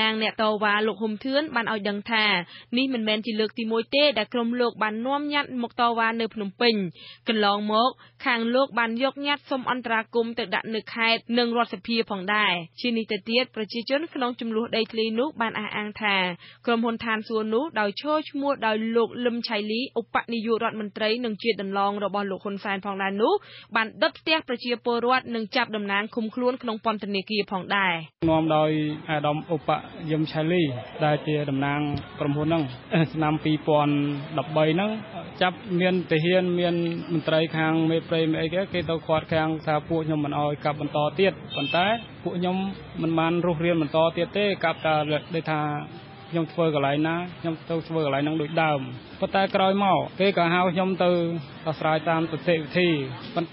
ឹងចាប់តំណែងគុំខ្លួនក្នុងប៉ុនធនាគារផងដែរ អភិបាលស្រុកព្រៃនប់លោកទឹកវុធីបានឲ្យដឹងតាមទូរស័ព្ទថាលោកមិនបានដឹងពីបញ្ហាទំនាស់ដីធ្លីដ៏រ៉ាំរ៉ៃនោះទេ ឯកអគ្គរដ្ឋទូតបារាំងប្រចាំនៅកម្ពុជាលោក អញ្ជើញទៅពិនិត្យដំណើរការសាងសង់រោងចក្រផលិតទឹកស្អាតនិរោធជំហានទី ពីទីភ្នាក់ងារអភិវឌ្ឍបារាំងហើយអាចផលិតទឹកស្អាតបានចំនួន 130,000 ម៉ែត្រគីបក្នុងមួយថ្ងៃបន្ទាប់ពីដាក់ឲ្យដំណើរការកាលពីដើមឆ្នាំ 2013 រីឯការសាងសង់ជំហានទី 2 គ្រោងនឹងបញ្ចប់នៅចុងឆ្នាំ 2016 ក្រោមឥណទានថ្មីចំនួន 30,000,000 អឺរ៉ូ ពីទីភ្នាក់ងារអភិវឌ្ឍបារាំងអាចផ្គត់ផ្គង់ទឹកស្អាតដល់ 33,000 នាក់បន្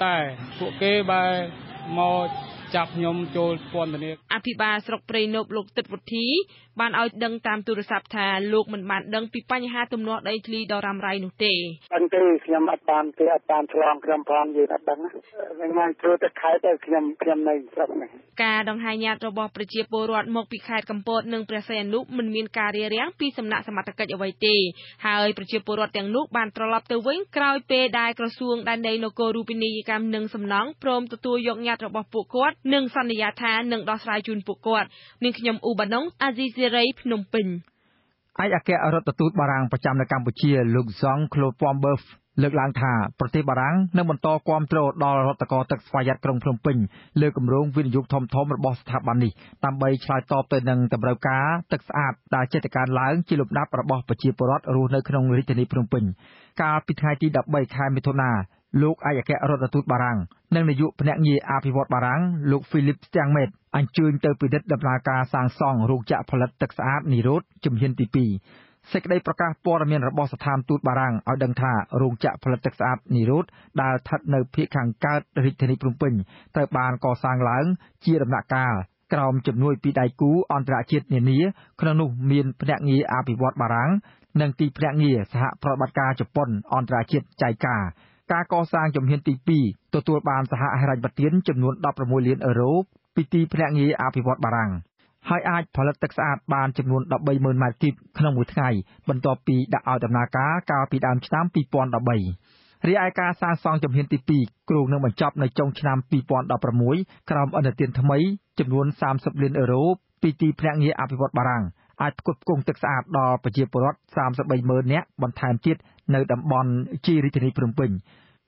ថែមទៀតនៅតំបន់ជីរាជធានីភ្នំពេញ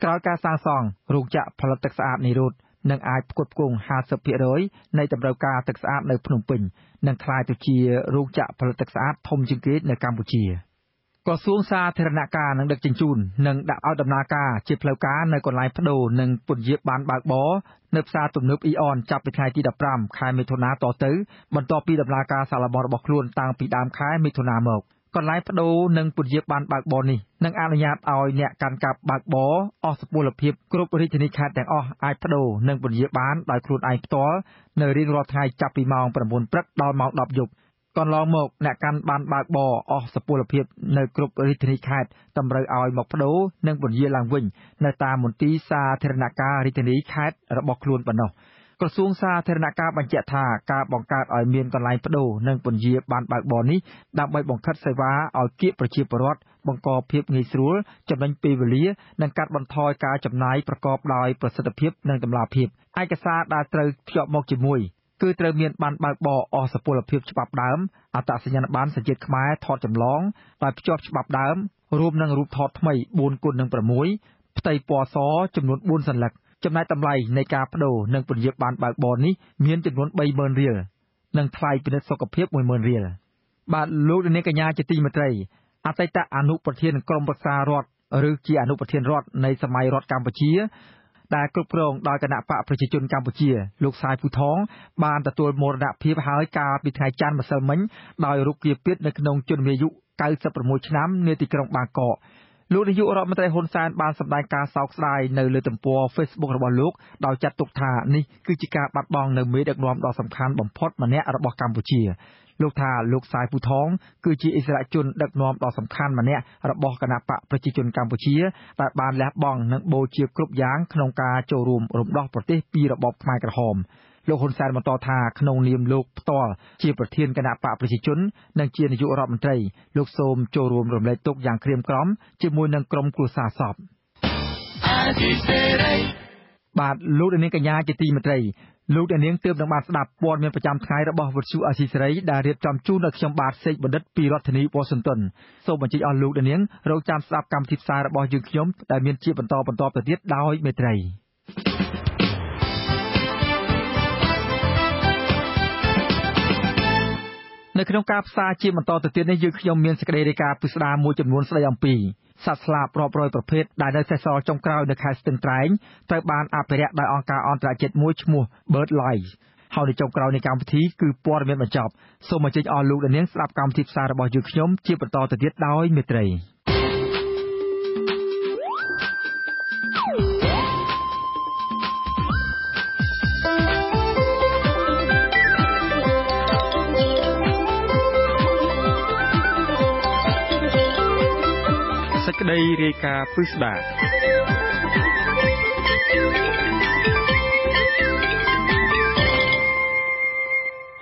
ក្រោយការសាងសង់រោងចក្រផលិតទឹកស្អាតនិរោធ នឹងអាចផ្គត់ផ្គង់ 50% នៃតម្រូវការទឹកស្អាតនៅភ្នំពេញនិងក្លាយទៅជារោងចក្រផលិតទឹកស្អាតធំជាងគេនៅកម្ពុជា ក្រសួងសាធារណការនឹងដឹកជញ្ជូននិងដាក់ឲ្យដំណើរការជាផ្លូវការនៅកន្លែងប្ដូរនិងពន្យាបានបើកបរនៅផ្សារទំនើប Aeon ចាប់ពីថ្ងៃទី 15 ខែមិថុនាតទៅបន្ទាប់ពីដំណើរការសាឡបរបស់ខ្លួនតាំងពីដើមខែមិថុនាមក កន្លែងប្ដូរនិងពន្យាបានបើកបរនេះនឹងអនុញ្ញាតឲ្យអ្នកកាន់កាប់បើកបរអស់សុពលភាពគ្រប់រាជធានីខេត្តទាំងអស់អាចប្ដូរនិងពន្យាបានដោយខ្លួនឯងផ្ទាល់នៅរៀងរាល់ថ្ងៃចាប់ពីម៉ោង 9 ព្រឹកដល់ម៉ោង 10 យប់ ក្រសួងសាធារណការបញ្ជាក់ថាការបង្កើតឲ្យមាន ចំណាយតម្លៃនៃការប្ដូរនិងពន្យាបានបើកបរនេះមានចំនួន 30,000 រៀល និងថ្លៃពិនិត្យសុខភាព 10,000 រៀល បាទលោកលោកនាងកញ្ញាជាទីមេត្រីអតីតអនុប្រធានក្រុមប្រឹក្សារដ្ឋឬជាអនុប្រធានរដ្ឋនៃសម័យរដ្ឋកម្ពុជាដែលគ្រប់គ្រងដោយគណៈបកប្រជាជនកម្ពុជាលោកសាយ ភូថងបានទទួលមរណភាពហើយកាលពីថ្ងៃច័ន្ទម្សិលមិញដោយរោគជាពិតនៅក្នុងជនវាយុ 96 ឆ្នាំនៅទីក្រុងបាងកក Lúc này dụ rõ mặt Hun Sen bàn sập đai ca sáu slide nơi lưới tầm pua Facebook là bỏ lúc đào chặt tục thả ni cứ chỉ cả bắt bong nơi mới được nộm đào sầm khăn bóng post mà nè ở bỏ Cambodia lúc thả lúc sai phù thóng cứ chỉ Israel chun được nộm đào sầm khăn mà nè ở bỏ cả nạp bạ và chỉ chun Cambodia tại bàn lép bong nâng bồ chia cướp giáng khăn ông ca châu rùm rùm đo bờ tây pi là bỏ mai cả hòmលោក ហ៊ុន សែន បន្ត ថា ក្នុងនាម លោក ផ្ទាល់ ជា ប្រធាន គណៈបក ប្រជាជន និង ជា នាយករដ្ឋមន្ត្រី លោក សូម ចូលរួម រំលែកទុក្ខ យ៉ាង ក្រៀមក្រំ ជាមួយ នឹង ក្រុម គ្រួសារ សព បាទ លោក នាង កញ្ញា ជា ទី មេត្រី លោក នាង ទើប នឹង បាន ស្ដាប់ ព័ត៌មាន ប្រចាំ ថ្ងៃ របស់ វិទ្យុ អេស៊ីសេរី ដែល រៀបចំ ជូន ដល់ ខ្ញុំ បាទ សេក បណ្ឌិត ពី រដ្ឋធានី វ៉ាស៊ីនតោន សូម អញ្ជើញ អស់ លោក នាង រង ចាំ ស្ដាប់ កម្មវិធី ផ្សាយ របស់ យើង ខ្ញុំ ដែល មាន ជា បន្ត បន្ត ទៅ ទៀត ដោយ មេត្រីនៅក្នុងការផ្សាយជាបន្តទៅទៀតនេះយើងខ្ញុំមានសេចក្តីរាយការណ៍ពិស្ដារមួយចំនួនស្ដីអំពីសត្វស្លាបរាប់រយប្រភេទដែលនៅសេសសល់ចុងក្រោយនៅខេត្តស្ទឹងត្រែងត្រូវបានអភិរក្សដោយអង្គការអន្តរជាតិមួយឈ្មោះ BirdLife ហើយនៅចុងក្រោយនៃកម្មវិធីគឺព័ត៌មានបញ្ចប់សូមអញ្ជើញអស់លោកអ្នកនាងស្ដាប់កម្មវិធីផ្សាយរបស់យើងខ្ញុំជាបន្តទៅទៀតដោយមេត្រីដីរាយការណ៍ពិស្ដារ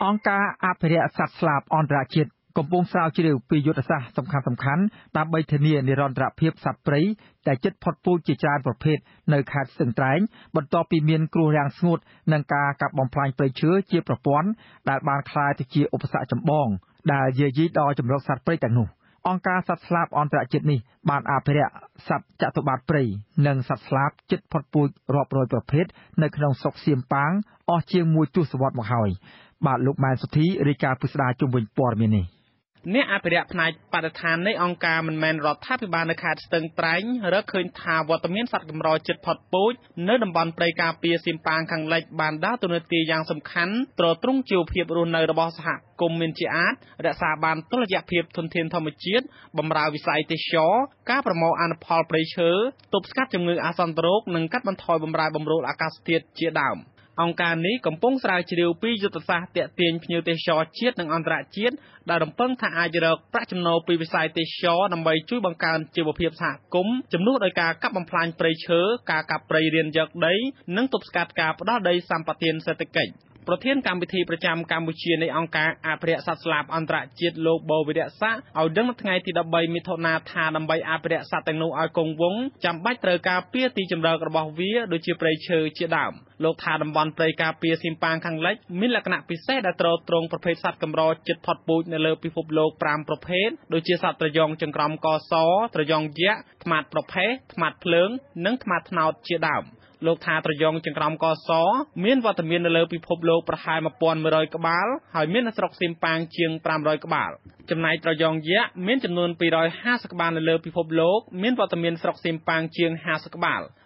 អង្គការអភិរក្សសត្វស្លាបអន្តរជាតិកំពុងស្រាវជ្រាវពីយុទ្ធសាស្ត្រសំខាន់ៗដើម្បីធានានិរន្តរភាពសត្វព្រៃដែលជិតផុតពូជជាច្រើនប្រភេទនៅខេត្តស្ទឹងត្រែងបន្ទាប់ពីមានគ្រោះរាំងស្ងួតនិងការកាប់បំផ្លាញព្រៃឈើជាប្រព័ន្ធដែលបានក្លាយទៅជាឧបសគ្គចម្បងដែលយាយីដល់ជម្រកសត្វព្រៃទាំងនោះអង្គការសត្វស្លាបអន្តរជាតិនេះបានអភិរក្សសត្វចតុបាតព្រៃនិងសត្វស្លាបជិតផុតពូជរាប់រយប្រភេទនៅក្នុងស្រុកសៀមប៉ាងអស់ជាង1ទសវត្សរ៍មកហើយបាទលោកម៉ែនសុធីរាយការណ៍ពិស្ដារជុំវិញព័ត៌មាននេះអ្នកអភិរក្សផ្នែកបរិស្ថាននៃអង្គការមិនមែនរដ្ឋាភិបាលនៅខេត្តស្ទឹងត្រែងរកឃើញថាវត្តមានសត្វកម្រជិតផុតពូជនៅតំបន់ព្រៃការពារសៀមប៉ាងខាងលិចបានដើរតួនាទីយ៉ាងសំខាន់ទ្រទ្រង់ជីវភាពរស់នៅរបស់សហគមន៍មានជាអាចរក្សាបានតុល្យភាពធនធានធម្មជាតិបម្រើវិស័យទេសចរណ៍ការប្រមូលអនុផលព្រៃឈើទប់ស្កាត់ជំងឺអាសន្នរោគនិងកាត់បន្ថយបម្រែបម្រួលអាកាសធាតុជាដើមអង្គការនេះកំពុងស្រាវជ្រាវពីយុទ្ធសាស្ត្រទាក់ទាញភ្ញៀវទេសចរជាតិនិងអន្តរជាតិដែលរំពឹងថាអាចរកប្រាក់ចំណូលពីវិស័យទេសចរដើម្បីជួយបង្កើនជីវភាពសហគមន៍ជំនួសដោយការកាប់បំផ្លាញព្រៃឈើការកាប់ព្រៃរានយកដីនិងទប់ស្កាត់ការផ្ដោតដីសម្បត្តិសេដ្ឋកិច្ចប្រធានកម្មវិធីប្រចាំកម្ពុជានៃអង្គការអភិរក្សសត្វស្លាបអន្តរជាតិលោកបូវិរៈស័ក្តិឲ្យដឹងនៅថ្ងៃទី13មិថុនាថាដើម្បីអភិរក្សសត្វទាំងនោះឲ្យគង់វង្សចាំបាច់ត្រូវការពារទីជម្រករបស់វាដូចជាព្រៃឈើជាដើមលោកថាតំបន់ព្រៃការពារសៀមប៉ាងខាងលិចមានលក្ខណៈពិសេសដែលត្រូវត្រង់ប្រភេទសត្វកម្រជិតផុតពូជនៅលើពិភពលោក5ប្រភេទដូចជាសត្វត្រយងចង្ក្រមកសត្រយងយក្សថ្មាតប្រផេះថ្មាតភ្លើងនិងថ្មាតត្នោតជាដើមលោកថាត្រយងចង្ក្រមកសមានវត្តមាននៅលើពិភពលោកប្រហែល 1,100 ក្បាលហើយមាននៅស្រុកសៀមប៉ាងជាង500ក្បាលចំណែកត្រយងយក្សមានចំនួន250ក្បាលនៅលើពិភពលោកមានវត្តមានស្រុកសៀមប៉ាងជាង50ក្បាល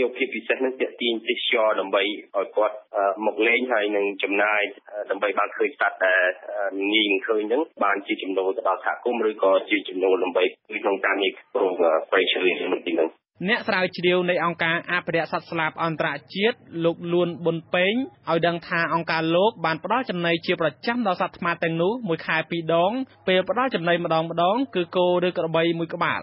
យកភាពពិសេសនឹងទាក់ទាញទេសចរដើម្បីឲ្យគាត់មកលេងហើយនឹងចំណាយដើម្បីបានឃើញសត្វដែលងាយនឹងឃើញហ្នឹងបានជាចំណូលទៅដល់សហគមន៍ឬក៏ជាចំណូលដើម្បីក្នុងការងារព្រមព្រៃឈើនឹងទីនោះអ្នកស្រាវជ្រាវនៃអង្គការអភិរក្សសត្វស្លាបអន្តរជាតិលោកលួនប៊ុនពេងឲ្យដឹងថាអង្គការលោកបានផ្ដល់ចំណីជាប្រចាំដល់សត្វថ្មាទាំងនោះមួយខែ2ដងពេលផ្ដល់ចំណីម្ដងគឺគោឬក្របីមួយក្បាល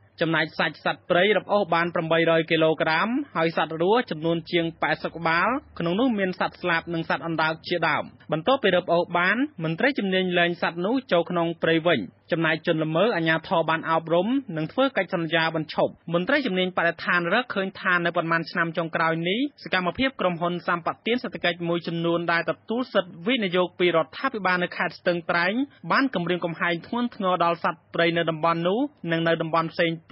จำนายสัตว์เปรย์รับเอาบานประมุยเลยกิโลกรัมหายสัตว์รั้วจำนวนเชียง80 บาลขนมนุ่มเมียนสัตว์สลับหนึ่งสัตว์อันดาวเชียดำบรรโตไปรับเอาบานมนตรีจำเนียนเลยสัตว์นู้โจขนมเปรย์วิ่งจำนายจนละเมออัญญาทอบานอาบรมหนึ่งเพื่อการจัญญาบรรชบมนตรีจำเนียนประธานรักเคยทานในประมาณชนำจงกราวนี้สกามเพียบกรมหนสามปัตเตียนสตกิจมวยจำนวนได้ตัดตู้สัตว์วินโยกปีรถท่าพิบาลในขาดสตึงไตรบ้านกำเรียงกำไฮทุ่นงอดอลสัตว์เปรย์ในดำบอลนู้หนึ่งในดำบอลเซนเต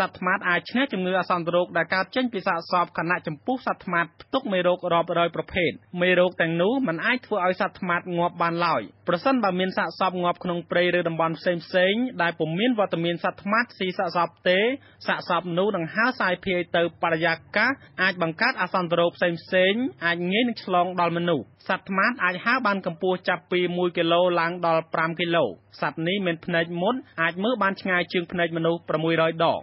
สัตว์มาอาชนะจำเนื้อสันตรกได้การเจนปีศาจสอบขณะจำพวกสัตว์มาตุกเมโรกรอบรอยประเภทเมโรกแต่งนู้มันอ้ายทั่วเอาสัตว์มางบบานลอยประสันบะเมียนสัตว์สอบงบขนมเปรย์เรือดำบอลเซ็งได้ผมเมียนวัตเมียนสัตว์มาสีสัตว์สอบเตะสัตว์สอบนู้ดังห้าสายเพียเตอร์ปริยักกะอาจบังคับอาสันตรกเซ็งอาจเงี้ยนึกฉลองดอลมนุสัตว์มาอาจห้าบานกัมพูจับปีมวยกิโลล้างดอลปรามกิโลสัตว์นี้เป็นพนัยมดอาจเมื่อบานชงายจึงพนัยมนุประมุยรอยดอก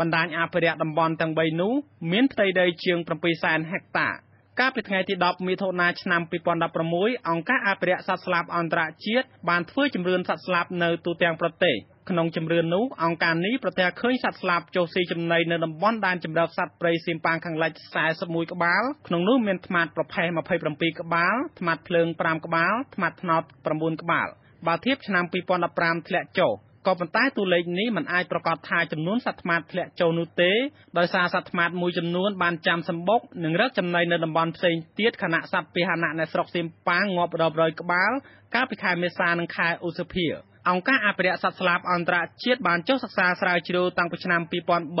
บรรดาอาเปียดำบอลตังใบนู้เมียนไตได้เชียงประปีแสนแฮกตาการปิดไงที่ดอกมีโทนาชนำปีปอนดับประมุยองค์การอาเปียสัตว์สลับอันตรายเชียดบานเพื่อจำเรือนสัตว์สลับเนตูเตียงประเตยขนมจำเรือนนู้องค์การนี้ประเตยเคยสัตว์สลับโจซีจำในเนดำบอลดานจำเรือนสัตว์เปรย์ซิมปางขังไหลสายสมุยกบาลขนมนู้เมียนธมาดประภัยมาภัยประปีกบาลธมาดเพลิงปรามกบาลธมาดนอดประมูลกบาลบาเทียบชนำปีปอนดับปรามเทเลโจกอบใต้ตัวเล็กนี้มันอาจประกอบทายจำนวนสัตว์มาดและโจนุเตโดยสาสัตว์มาดมูจำนวนบานจำสมบกหนึ่งรักจำในเนรบอลเซนเตียดขณะสัตว์ปีหนะในสกซิมปังงบรอบรอยกบาลก้าไปขายเมซานังคายอุสเพียองค์การอาเปียสัตว์สลับอันตรายเชียดบานเจ้าศักษาสลายจิโรตังปิชนามปีปอนใบ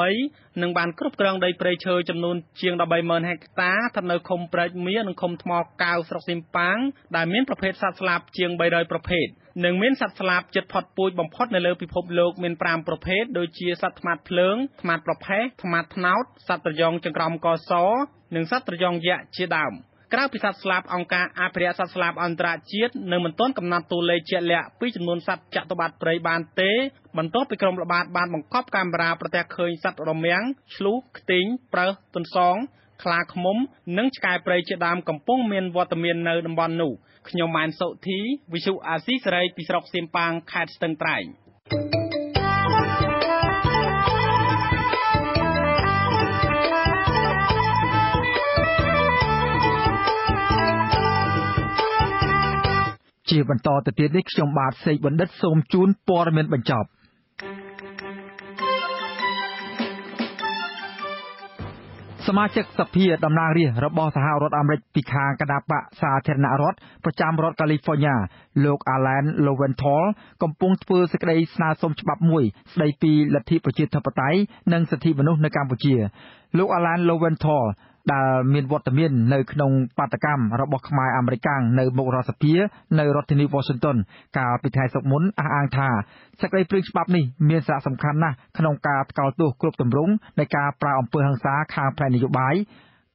หนึ่งบานครบกลางได้เปรย์เชยจำนวนเชียงดอกใบเมินแหกตาทันเนคมเปรย์เมียหนึ่งคมทมอกาวสกซิมปังได้เมียนประเภทสัตว์สลับเชียงใบโดยประเภทหนึ่งเม้นสัตว์สลับเจ็ดพอดปูยบำพดในเลือพิภพโลกเม้นปรามประเภทโดยเชียสัตว์ธมาดเพลิงธมาดประเภทธมาดทนาวสัตว์ตระยองจังกรมกอซอหนึ่งสัตว์ตระยองแยะเชียดำกล้าพิสัตว์สลับองการอาเปียสัตว์สลับอันตรายเชียดหนึ่งมันต้นกำนันตูเลเชียแหละปีจำนวนสัตว์จัตุบัตเปรย์บานเตมันต้นไปกรมระบาดบานบังคับการบราประแตกเคยสัตว์รำเมียงชลูกติงเปรย์ตนสองคลาขมมนังชกายเปรย์เจดามกำปงเมียนวอตเมียนเนอดำบอลนูขยมานโสธีวิชุอาศิสไรปิศรกซิมปังขาดสตังไตร ชีวันต่อตะเตียนนิกชมบาดเสกบนดัดโสมจูนปอร์เมนบรรจบสมาชิกสภาดำนางเรียรับบอสหรัฐอเมริกาติคางกระดาปะสาธารณรัฐประจำรัฐแคลิฟอร์เนียโลกอาแลนด์โลเวนทอลกำปุงเฟอร์สกัยสนาสมฉบับมวยในปีลัทธิประชาธิปไตยนังสถิมนุษย์ในกัมพูชีโลกอาแลนด์โลเวนทอลดาเมียนวอตเมียนในขนมปาตกรรมระบบขมายอเมริกันในมกราสเปียในรัฐนิววอชิงตันกาปิดไทยสมุนอ่างทาสกัยปริงฉบับนี้เมียนสาสำคัญนะขนมกาเกาตัวกรุบตำรุงในกาปลาอำเภอหังสาคางแพร่นโยบาย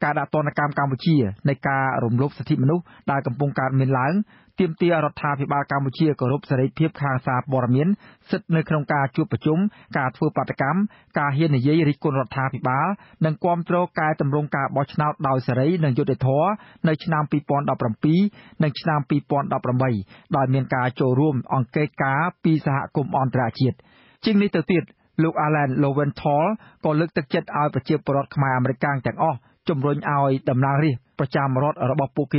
การดัดตนกรรมกัมพูชีในการรวมรบสิทธิมนุษย์ได้กำปงการเมียนหลังเตรียมเตียรัฐาพิบาลกัมพูชีกรบเสรีเพียบคางซาบอร์เมียนสิทธิในขนมกาจูบประชุมการฟื้นปฏิกรรมการเฮียนเยริกลรัฐาพิบาลดังความโตกายตำรงกาบอชนาดาวเสรีในยุทธทอในชนามปีปอนดับรำปีในชนามปีปอนดับรำใบโดยเมียนกาโจร่วมองเกกาปีสหกรมอันตราจิตจึงในตัวติดลูกอาแลนโลเวนทอลก็เลือกตักเจ็ดเอาประเจียบปรดขมายอเมริกันแต่งอ้อจมรนเอาดำนางรีประจำรถระบบปูเก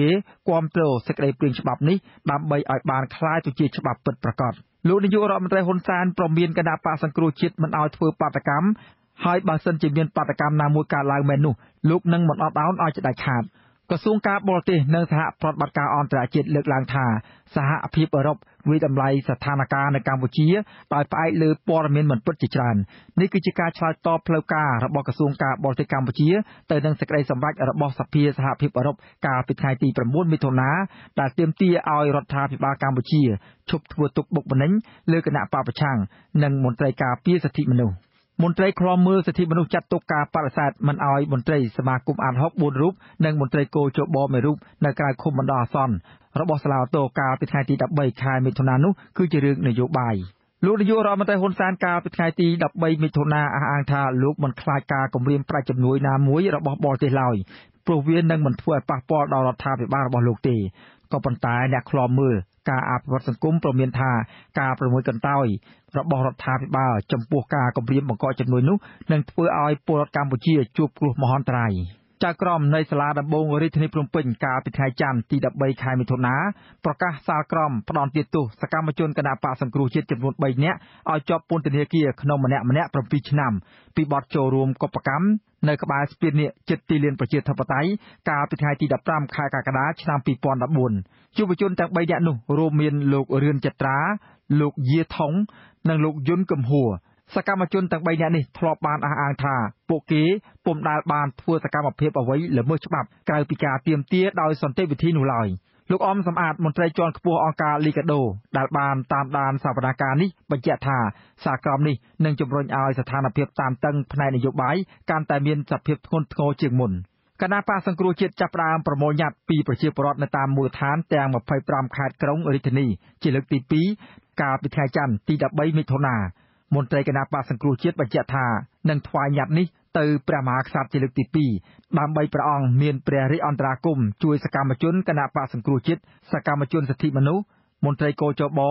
ความเตลสกัยปริงฉบับนี้นำใบอ่อยบานคล้ายตุจีฉบับเปิดประกอบลูกนิยมรำไรฮุนเซนปรมีนกระดาปาสังกรูชิดมันเอาถือปาตกรรมให้บางเซนจีเมียนปาตกรรมนามูการลายเมนูลูกนั่งหมดออดเอาเอาจะได้ขาดกระทรวงการบริเนงสหประบัติการออนตราจิตเลือกลางทาสหพิบรบวิดำไรสถานการณ์ในกัมพูชีต่อยไปหรือปอร์เมนเหมือนปฏิจจานนี่คือกิจการชายต่อเพลการะบบกระทรวงการบริการกัมพูชีเติมนังสกัยสำหรับระบบสภีสหพิบรบกาปิดไทยตีประมุ่นมิถุนาแต่เตรียมตีเอารัฐาพิบาลกัมพูชีชุบทัวตุกบกบนั้นเลือกหน้าป่าประช่างนังมนตรีกาปีสถิมนุมนตรีคลอมมือสถิมนุษย์จัดตุกาปราศาสตร์มันเอามนตรีสมาคมอ่านฮอกบุญรูปนังมนตรีโกโจบอเมรูปในการคุมบันดาซอนระบบสลาวโตกาปิดไทยตีดับใบคายมิถุนานุคือจะเรื่องนโยบายลูกนโยรอมันไตฮุนเซนกาปิดไทยตีดับใบมิถุนาอ่างทาลูกมันคลายกากมเรียมปลายจำนวนนามวยระบบบอลเตลอยโปรเวียนนังมันถวยปากปอดอรัฐาปิบ้าระบบลูกตีก็ปันตายแนคลอมมือกาอาภิวัตสังคมประเมียนทากาประมวยกันเต้ยระบบรัฐาภิบาลจำพวกกากรมเรียมบังกอจำนวนนุนังเพื่อเอาปลดกัมพูชีจูบกลุ่มมหันตรายจากกรมในสลาดับบงริทนิพรมเป็นกาปิดไทยจันตีดับใบคายมิถุนาประกาศสากรมปนอนเตียตุสกามจนกระดาปะสังกรูเจตจำนวนใบเนี้ยเอาจอบปนเตเนเกียขนมมะเนะประพิชนำปีบอดโจรวมกบประกำในกบาสเปียเนียเจตตีเลียนประเจตทัพไตกาปิดไทยตีดับร่ำคายกากระดาชนำปีปอนดับบุญจูบจนจากใบเนี้ยนุโรเมียนโลกเรือนจัตราโลกเยทงนางโลกยุนกำหัวสกรรมจุนต่างใบเนี่ยนี่ทลอบานอาอ่างทาโปเก๋ปมดาบานทั่วสกรรมเพียบเอาไว้เหลือเมื่อฉบับกายปิกาเตรียมเตี้ยดอยสนเตวิธีหนูลอยลูกอมสำอาดมนตรีจอนขบัวองการลีกาโดดาบานตามดานสถาปนาการนี้บัญญัติธาสากรรมนี่หนึ่งจำรนเอาสถานเพียบตามตั้งภายในนโยบายการแต่เมียนสับเพียบคนโง่เจียงมุนคณะป่าสังกรูเจตจับรามประโมยัดปีประเชียบรอดในตามมูลฐานแตงมาไฟปรามขาดกรงอริธนีจิลึกตีปีกาปิไทยจันตีดับใบมิทนามนตรีคณะป่าสังกรูเจตบัญญัติธานังทวายหยัดนี้เติมประมาคสัตว์จิลึกตีปีบางใบประองเมียนเปรริอันตรากุมช่วยสกรรมจุนคณะป่าสังกรูเจตสกรรมจุนสถิมนุมนตรีโกโจบอ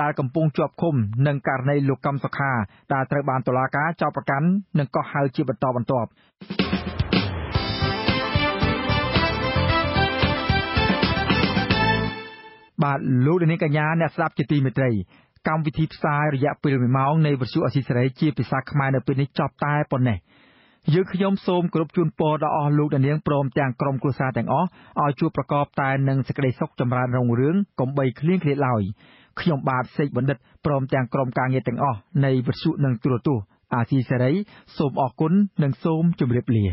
ดากำปุงจวบคมนังการในลูกกำสขาดาตรบานตุลากาเจ้าประกันนังก็หายจีบันตอบันตอบบาดลูกในกัญญาเนี่ยทราบจิตตีมิตรีกรรมวิธีพิซายระยะเปลี่ยนเมาส์ในวัชรอสิสไรจีพิซาขมายในปีนี้จอบตายปนเนี่ยยึดขยมโสมกรุบจุนโปดอลูกดันเลี้ยงโปรมแต่งกรมกุศลแต่งอ้อเอาจูประกอบตายหนึ่งสกัดซกจำรานรงเรื่องกลมใบเคลี้ยงเคลียลอยขยมบาดเสกบันดัดโปรมแต่งกรมกลางเงยแต่งอ้อในวัชรหนึ่งตัวตู้อาศิสไรโสมออกกุนหนึ่งโสมจุ่มเรียบเรีย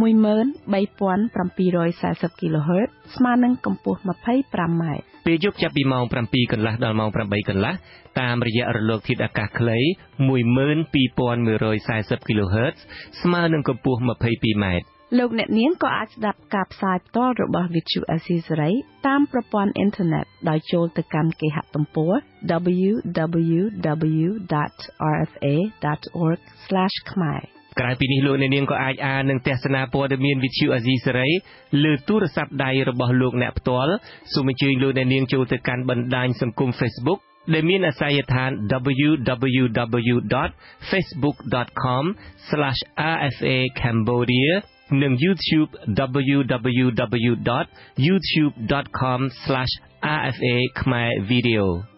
มุยเมินใบปวนปรำปี140กิโลเฮิรตซ์สมานังกำปูมาไพ่ปรำใหม่เปยุกจับปีมองปรำปีกันละดอนมองประมวยกันละตามระยะระลอกทิศอากาศไกลมุยเมินปีปอน140กิโลเฮิรตซ์สมานังกำปูมาไพ่ปีใหม่ លោកអ្នកនាងក៏អាចស្ដាប់ការផ្សាយផ្ទាល់របស់វិទ្យុអេស៊ីសេរីតាមប្រព័ន្ធអ៊ីនធឺណេតដោយចូលទៅកាន់គេហទំព័រ www.rfa.org/kmay ក្រៅពីនេះលោកអ្នកនាងក៏អាចអាននិងទស្សនាព័ត៌មានវិទ្យុអេស៊ីសេរីលើទូរស័ព្ទដៃរបស់លោកអ្នកផ្ទាល់សូមអញ្ជើញលោកអ្នកនាងចូលទៅកាន់បណ្ដាញសង្គម Facebook ដែលមានអាសយដ្ឋាន www.facebook.com/rfa cambodia និង YouTube www.youtube.com/rfa khmer video